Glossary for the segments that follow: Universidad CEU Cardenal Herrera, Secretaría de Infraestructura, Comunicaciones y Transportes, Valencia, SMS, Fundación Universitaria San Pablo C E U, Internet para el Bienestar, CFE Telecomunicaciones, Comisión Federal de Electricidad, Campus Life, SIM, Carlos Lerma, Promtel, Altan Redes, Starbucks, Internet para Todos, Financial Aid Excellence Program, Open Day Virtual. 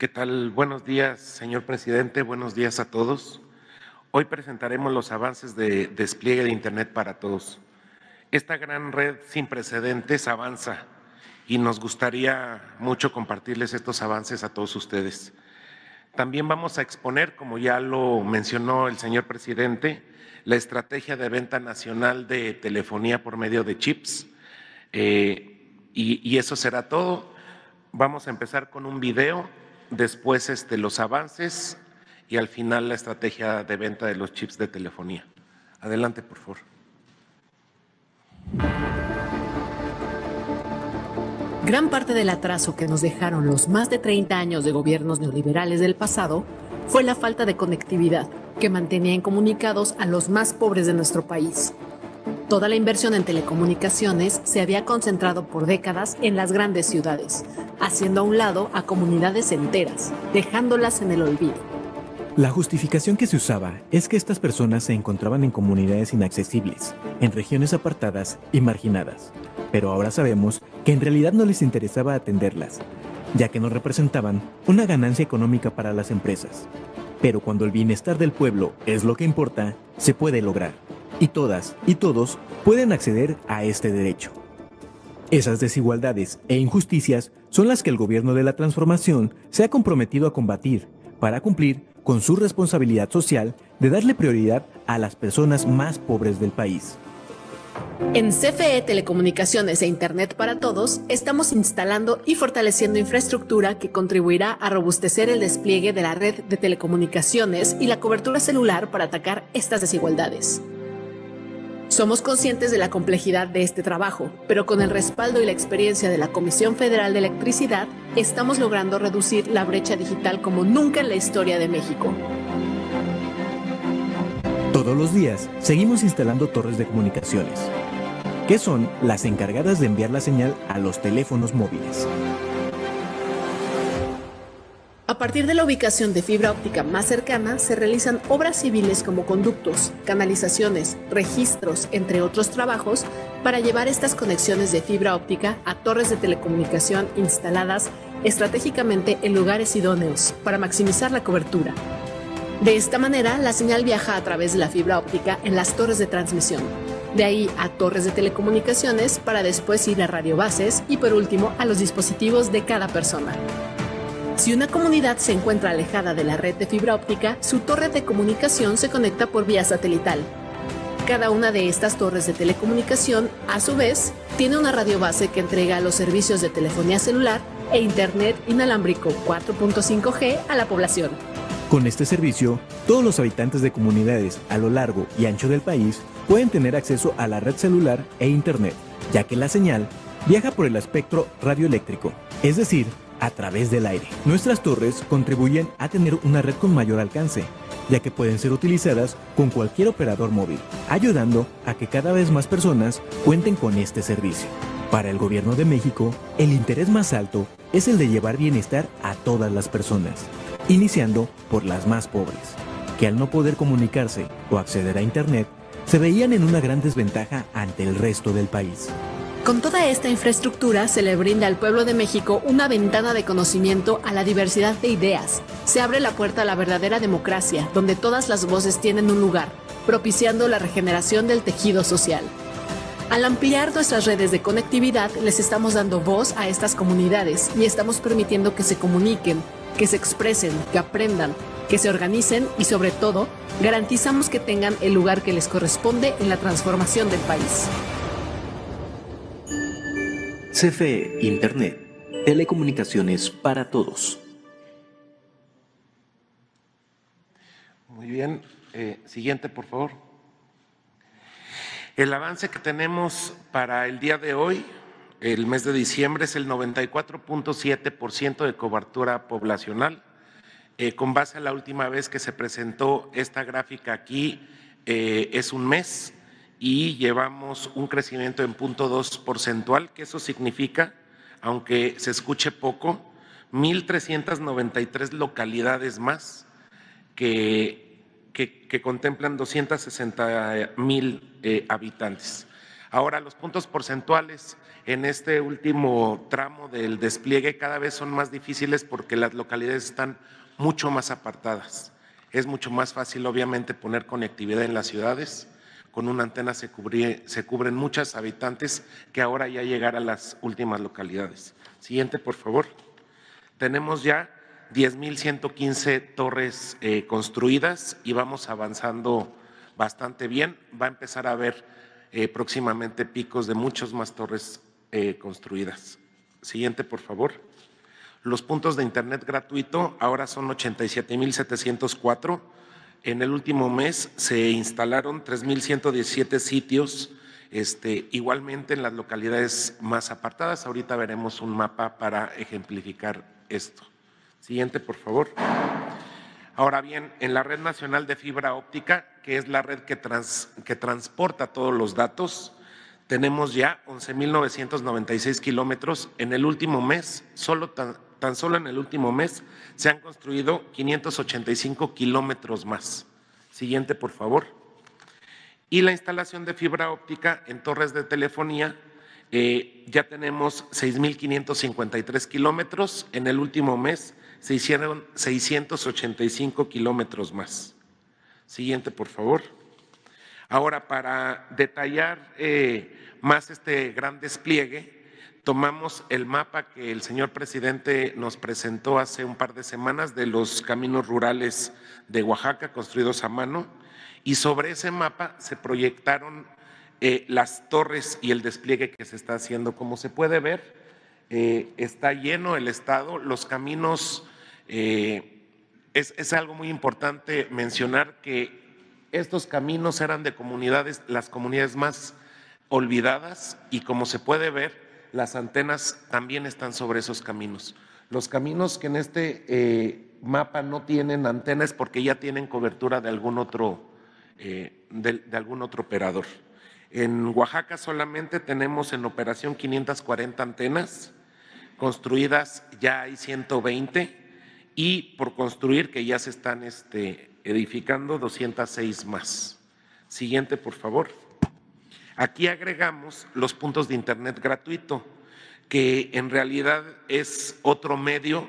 ¿Qué tal? Buenos días, señor presidente. Buenos días a todos. Hoy presentaremos los avances de despliegue de Internet para Todos. Esta gran red sin precedentes avanza y nos gustaría mucho compartirles estos avances a todos ustedes. También vamos a exponer, como ya lo mencionó el señor presidente, la estrategia de venta nacional de telefonía por medio de chips. Y eso será todo. Vamos a empezar con un video, después los avances y al final la estrategia de venta de los chips de telefonía. Adelante, por favor. Gran parte del atraso que nos dejaron los más de 30 años de gobiernos neoliberales del pasado fue la falta de conectividad que mantenía incomunicados a los más pobres de nuestro país. Toda la inversión en telecomunicaciones se había concentrado por décadas en las grandes ciudades, haciendo a un lado a comunidades enteras, dejándolas en el olvido. La justificación que se usaba es que estas personas se encontraban en comunidades inaccesibles, en regiones apartadas y marginadas, pero ahora sabemos que en realidad no les interesaba atenderlas, ya que no representaban una ganancia económica para las empresas. Pero cuando el bienestar del pueblo es lo que importa, se puede lograr, y todas y todos pueden acceder a este derecho. Esas desigualdades e injusticias son las que el gobierno de la transformación se ha comprometido a combatir para cumplir con su responsabilidad social de darle prioridad a las personas más pobres del país. En CFE Telecomunicaciones e Internet para Todos estamos instalando y fortaleciendo infraestructura que contribuirá a robustecer el despliegue de la red de telecomunicaciones y la cobertura celular para atacar estas desigualdades. Somos conscientes de la complejidad de este trabajo, pero con el respaldo y la experiencia de la Comisión Federal de Electricidad, estamos logrando reducir la brecha digital como nunca en la historia de México. Todos los días seguimos instalando torres de comunicaciones, que son las encargadas de enviar la señal a los teléfonos móviles. A partir de la ubicación de fibra óptica más cercana, se realizan obras civiles como conductos, canalizaciones, registros, entre otros trabajos, para llevar estas conexiones de fibra óptica a torres de telecomunicación instaladas estratégicamente en lugares idóneos para maximizar la cobertura. De esta manera, la señal viaja a través de la fibra óptica en las torres de transmisión, de ahí a torres de telecomunicaciones para después ir a radiobases y por último a los dispositivos de cada persona. Si una comunidad se encuentra alejada de la red de fibra óptica, su torre de comunicación se conecta por vía satelital. Cada una de estas torres de telecomunicación, a su vez, tiene una radiobase que entrega los servicios de telefonía celular e Internet inalámbrico 4.5G a la población. Con este servicio, todos los habitantes de comunidades a lo largo y ancho del país pueden tener acceso a la red celular e Internet, ya que la señal viaja por el espectro radioeléctrico, es decir, a través del aire. Nuestras torres contribuyen a tener una red con mayor alcance, ya que pueden ser utilizadas con cualquier operador móvil, ayudando a que cada vez más personas cuenten con este servicio. Para el Gobierno de México, el interés más alto es el de llevar bienestar a todas las personas, iniciando por las más pobres, que al no poder comunicarse o acceder a Internet, se veían en una gran desventaja ante el resto del país. Con toda esta infraestructura se le brinda al pueblo de México una ventana de conocimiento a la diversidad de ideas. Se abre la puerta a la verdadera democracia, donde todas las voces tienen un lugar, propiciando la regeneración del tejido social. Al ampliar nuestras redes de conectividad, les estamos dando voz a estas comunidades y estamos permitiendo que se comuniquen, que se expresen, que aprendan, que se organicen y, sobre todo, garantizamos que tengan el lugar que les corresponde en la transformación del país. CFE Internet, Telecomunicaciones para Todos. Muy bien, siguiente por favor. El avance que tenemos para el día de hoy, el mes de diciembre, es el 94.7% de cobertura poblacional. Con base a la última vez que se presentó esta gráfica aquí, es un mes. Y llevamos un crecimiento en 0.2%, que eso significa, aunque se escuche poco, 1.393 localidades más que contemplan 260.000 habitantes. Ahora, los puntos porcentuales en este último tramo del despliegue cada vez son más difíciles porque las localidades están mucho más apartadas. Es mucho más fácil, obviamente, poner conectividad en las ciudades. Con una antena se cubren muchos habitantes que ahora ya llegar a las últimas localidades. Siguiente, por favor. Tenemos ya 10.115 torres construidas y vamos avanzando bastante bien. Va a empezar a haber próximamente picos de muchas más torres construidas. Siguiente, por favor. Los puntos de Internet gratuito ahora son 87.704. En el último mes se instalaron 3.117 sitios, igualmente en las localidades más apartadas. Ahorita veremos un mapa para ejemplificar esto. Siguiente, por favor. Ahora bien, en la Red Nacional de Fibra Óptica, que es la red que transporta todos los datos, tenemos ya 11.996 kilómetros. En el último mes, tan solo en el último mes, se han construido 585 kilómetros más. Siguiente, por favor. Y la instalación de fibra óptica en torres de telefonía, ya tenemos 6.553 kilómetros. En el último mes se hicieron 685 kilómetros más. Siguiente, por favor. Ahora, para detallar más este gran despliegue, tomamos el mapa que el señor presidente nos presentó hace un par de semanas de los caminos rurales de Oaxaca construidos a mano, y sobre ese mapa se proyectaron las torres y el despliegue que se está haciendo. Como se puede ver, está lleno el estado. Los caminos, es algo muy importante mencionar que estos caminos eran de comunidades, las comunidades más olvidadas, y como se puede ver, las antenas también están sobre esos caminos. Los caminos que en este mapa no tienen antenas porque ya tienen cobertura de algún otro operador. En Oaxaca solamente tenemos en operación 540 antenas, construidas ya hay 120 y por construir, que ya se están edificando, 206 más. Siguiente, por favor. Aquí agregamos los puntos de Internet gratuito, que en realidad es otro medio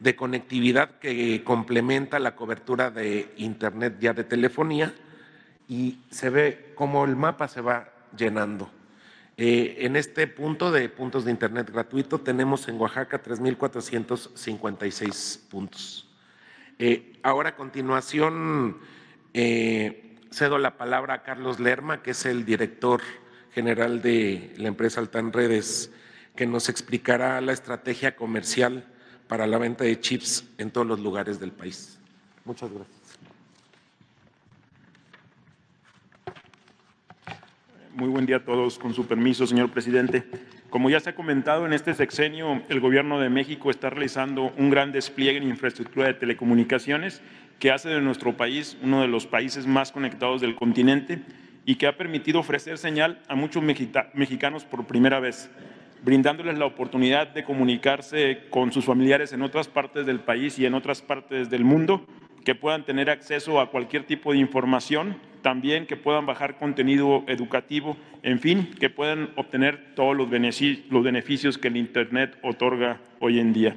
de conectividad que complementa la cobertura de Internet ya de telefonía, y se ve cómo el mapa se va llenando. En este punto de puntos de Internet gratuito tenemos en Oaxaca 3.456 puntos. Ahora, a continuación, cedo la palabra a Carlos Lerma, que es el director general de la empresa Altan Redes, que nos explicará la estrategia comercial para la venta de chips en todos los lugares del país. Muchas gracias. Muy buen día a todos. Con su permiso, señor presidente. Como ya se ha comentado, en este sexenio el Gobierno de México está realizando un gran despliegue en infraestructura de telecomunicaciones que hace de nuestro país uno de los países más conectados del continente y que ha permitido ofrecer señal a muchos mexicanos por primera vez, brindándoles la oportunidad de comunicarse con sus familiares en otras partes del país y en otras partes del mundo, que puedan tener acceso a cualquier tipo de información, también que puedan bajar contenido educativo, en fin, que puedan obtener todos los beneficios que el Internet otorga hoy en día.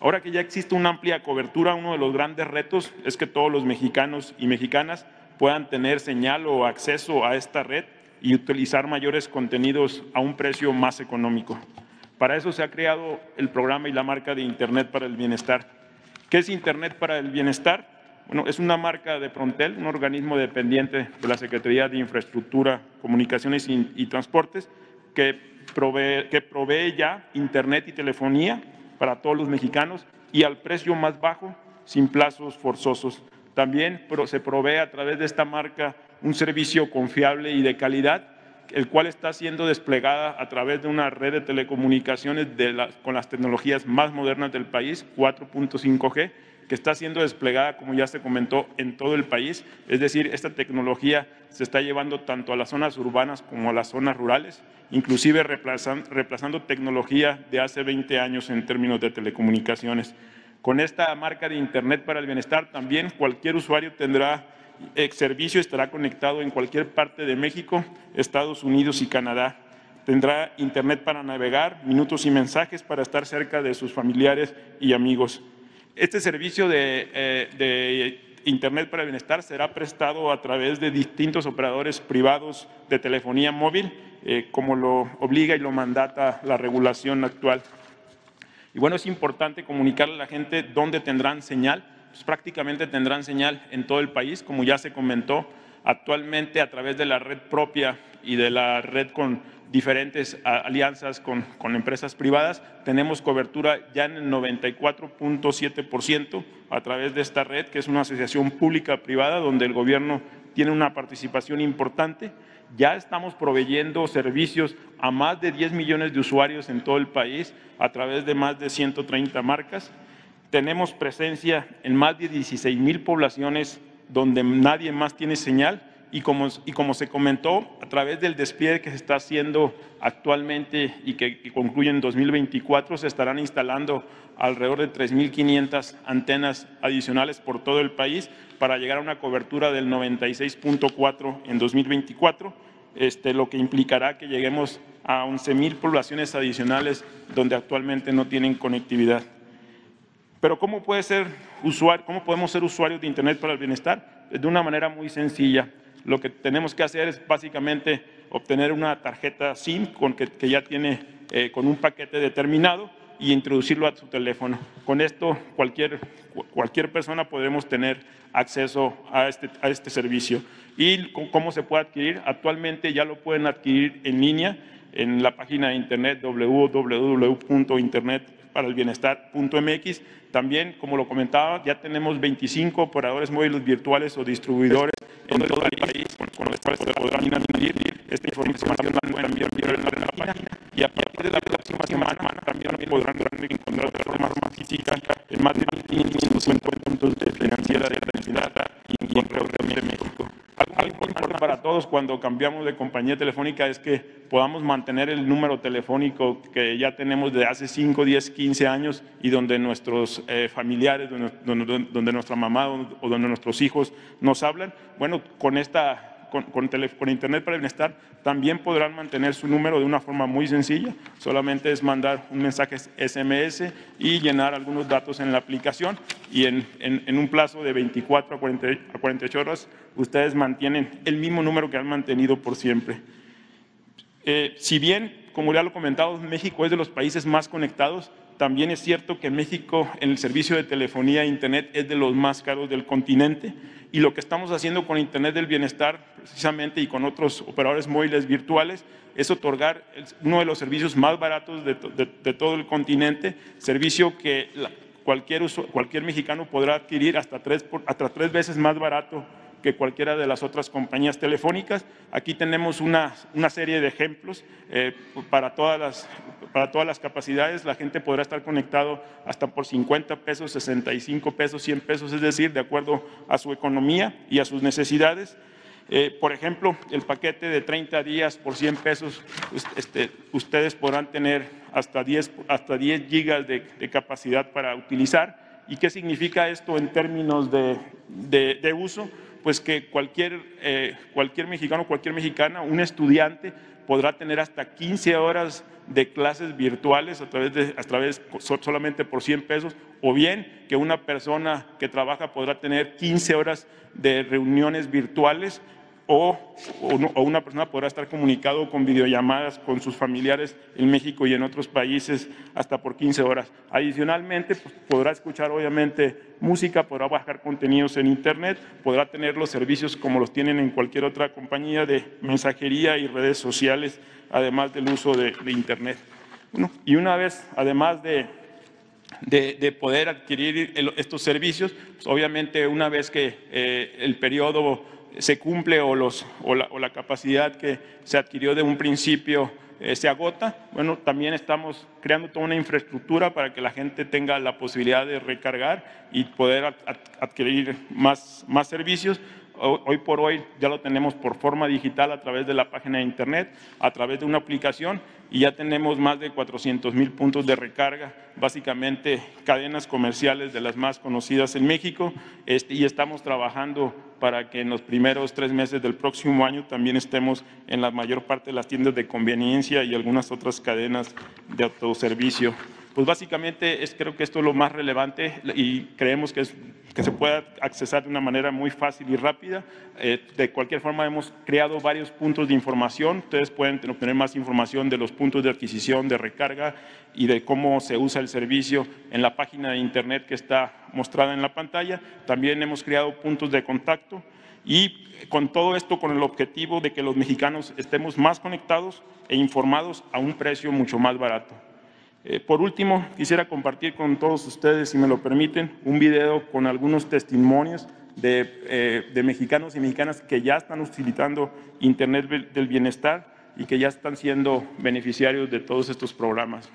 Ahora que ya existe una amplia cobertura, uno de los grandes retos es que todos los mexicanos y mexicanas puedan tener señal o acceso a esta red y utilizar mayores contenidos a un precio más económico. Para eso se ha creado el programa y la marca de Internet para el Bienestar. ¿Qué es Internet para el Bienestar? Bueno, es una marca de Promtel, un organismo dependiente de la Secretaría de Infraestructura, Comunicaciones y Transportes, que provee ya Internet y telefonía para todos los mexicanos y al precio más bajo, sin plazos forzosos. También se provee a través de esta marca un servicio confiable y de calidad, el cual está siendo desplegada a través de una red de telecomunicaciones con las tecnologías más modernas del país, 4.5G, que está siendo desplegada, como ya se comentó, en todo el país. Es decir, esta tecnología se está llevando tanto a las zonas urbanas como a las zonas rurales, inclusive reemplazando tecnología de hace 20 años en términos de telecomunicaciones. Con esta marca de Internet para el Bienestar, también cualquier usuario tendrá El servicio estará conectado en cualquier parte de México, Estados Unidos y Canadá. Tendrá internet para navegar, minutos y mensajes para estar cerca de sus familiares y amigos. Este servicio de Internet para el Bienestar será prestado a través de distintos operadores privados de telefonía móvil, como lo obliga y lo mandata la regulación actual. Y bueno, es importante comunicarle a la gente dónde tendrán señal. Pues prácticamente tendrán señal en todo el país, como ya se comentó. Actualmente, a través de la red propia y de la red con diferentes alianzas con empresas privadas, tenemos cobertura ya en el 94.7% a través de esta red, que es una asociación pública-privada donde el gobierno tiene una participación importante. Ya estamos proveyendo servicios a más de 10 millones de usuarios en todo el país a través de más de 130 marcas. Tenemos presencia en más de 16,000 poblaciones donde nadie más tiene señal. Y como se comentó, a través del despliegue que se está haciendo actualmente y que concluye en 2024, se estarán instalando alrededor de 3,500 antenas adicionales por todo el país para llegar a una cobertura del 96.4 en 2024, lo que implicará que lleguemos a 11,000 poblaciones adicionales donde actualmente no tienen conectividad. Pero ¿cómo podemos ser usuarios de Internet para el Bienestar? De una manera muy sencilla. Lo que tenemos que hacer es básicamente obtener una tarjeta SIM que ya tiene con un paquete determinado y introducirlo a su teléfono. Con esto cualquier persona podremos tener acceso a este servicio. ¿Y cómo se puede adquirir? Actualmente ya lo pueden adquirir en línea en la página de internet www.internetparaelbienestar.mx. También, como lo comentaba, ya tenemos 25 operadores móviles virtuales o distribuidores en todo el país con los cuales se podrán adquirir esta información también en la página. Y a partir de la próxima semana también podrán encontrar de forma física en más de 1,550 puntos de financiera de la y en de México. Algo importante para todos cuando cambiamos de compañía telefónica es que podamos mantener el número telefónico que ya tenemos de hace 5, 10, 15 años y donde nuestros familiares, donde nuestra mamá o donde nuestros hijos nos hablan. Bueno, con Internet para el Bienestar también podrán mantener su número de una forma muy sencilla. Solamente es mandar un mensaje SMS y llenar algunos datos en la aplicación y en un plazo de 24 a 48 horas ustedes mantienen el mismo número que han mantenido por siempre. Si bien, como ya lo he comentado, México es de los países más conectados, también es cierto que México en el servicio de telefonía e Internet es de los más caros del continente. Y lo que estamos haciendo con Internet del Bienestar, precisamente, y con otros operadores móviles virtuales, es otorgar uno de los servicios más baratos de todo el continente, servicio que cualquier mexicano podrá adquirir hasta tres veces más barato que cualquiera de las otras compañías telefónicas. Aquí tenemos una serie de ejemplos para todas las capacidades. La gente podrá estar conectado hasta por 50 pesos, 65 pesos, 100 pesos, es decir, de acuerdo a su economía y a sus necesidades. Por ejemplo, el paquete de 30 días por 100 pesos, ustedes podrán tener hasta 10 gigas de capacidad para utilizar. ¿Y qué significa esto en términos de uso? Pues que cualquier mexicano, cualquier mexicana, un estudiante podrá tener hasta 15 horas de clases virtuales solamente por 100 pesos, o bien que una persona que trabaja podrá tener 15 horas de reuniones virtuales, o una persona podrá estar comunicado con videollamadas con sus familiares en México y en otros países hasta por 15 horas. Adicionalmente, pues, podrá escuchar obviamente música, podrá bajar contenidos en Internet, podrá tener los servicios como los tienen en cualquier otra compañía de mensajería y redes sociales, además del uso de Internet. Bueno, y una vez, además de poder adquirir estos servicios, pues, obviamente una vez que el periodo se cumple o la capacidad que se adquirió de un principio se agota, bueno, también estamos creando toda una infraestructura para que la gente tenga la posibilidad de recargar y poder adquirir más servicios. Hoy por hoy ya lo tenemos por forma digital a través de la página de Internet, a través de una aplicación, y ya tenemos más de 400,000 puntos de recarga, básicamente cadenas comerciales de las más conocidas en México, y estamos trabajando para que en los primeros 3 meses del próximo año también estemos en la mayor parte de las tiendas de conveniencia y algunas otras cadenas de autoservicio. Pues básicamente creo que esto es lo más relevante y creemos que se pueda accesar de una manera muy fácil y rápida. De cualquier forma, hemos creado varios puntos de información. Ustedes pueden obtener más información de los puntos de adquisición, de recarga y de cómo se usa el servicio en la página de Internet que está mostrada en la pantalla. También hemos creado puntos de contacto. Y con todo esto, con el objetivo de que los mexicanos estemos más conectados e informados a un precio mucho más barato. Por último, quisiera compartir con todos ustedes, si me lo permiten, un video con algunos testimonios de mexicanos y mexicanas que ya están utilizando Internet del Bienestar y que ya están siendo beneficiarios de todos estos programas.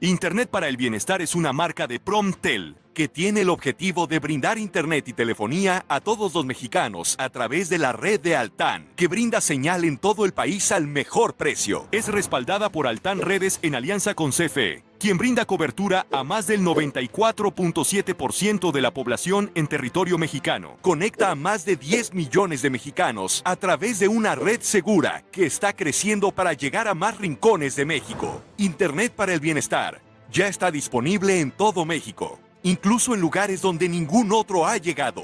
Internet para el Bienestar es una marca de Promtel, que tiene el objetivo de brindar Internet y telefonía a todos los mexicanos a través de la red de Altan, que brinda señal en todo el país al mejor precio. Es respaldada por Altan Redes en alianza con CFE, quien brinda cobertura a más del 94.7% de la población en territorio mexicano. Conecta a más de 10 millones de mexicanos a través de una red segura que está creciendo para llegar a más rincones de México. Internet para el Bienestar ya está disponible en todo México, incluso en lugares donde ningún otro ha llegado.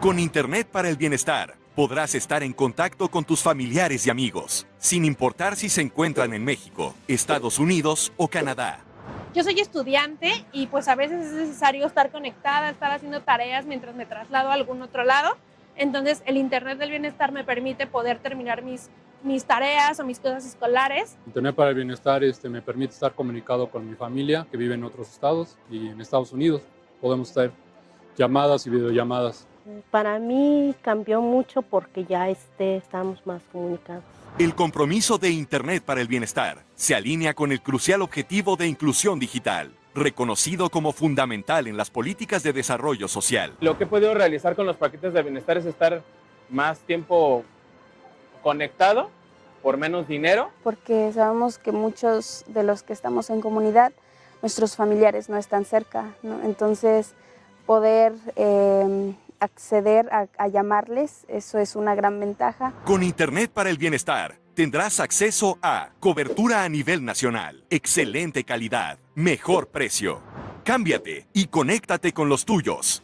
Con Internet para el Bienestar podrás estar en contacto con tus familiares y amigos, sin importar si se encuentran en México, Estados Unidos o Canadá. Yo soy estudiante y pues a veces es necesario estar conectada, estar haciendo tareas mientras me traslado a algún otro lado. Entonces el Internet del Bienestar me permite poder terminar mis tareas o mis cosas escolares. Internet para el Bienestar me permite estar comunicado con mi familia que vive en otros estados y en Estados Unidos. Podemos hacer llamadas y videollamadas. Para mí cambió mucho porque ya estamos más comunicados. El compromiso de Internet para el Bienestar se alinea con el crucial objetivo de inclusión digital, reconocido como fundamental en las políticas de desarrollo social. Lo que he podido realizar con los paquetes de bienestar es estar más tiempo conectado por menos dinero. Porque sabemos que muchos de los que estamos en comunidad, nuestros familiares no están cerca, ¿no? Entonces, poder acceder a llamarles, eso es una gran ventaja. Con Internet para el Bienestar tendrás acceso a cobertura a nivel nacional, excelente calidad, mejor precio. Cámbiate y conéctate con los tuyos.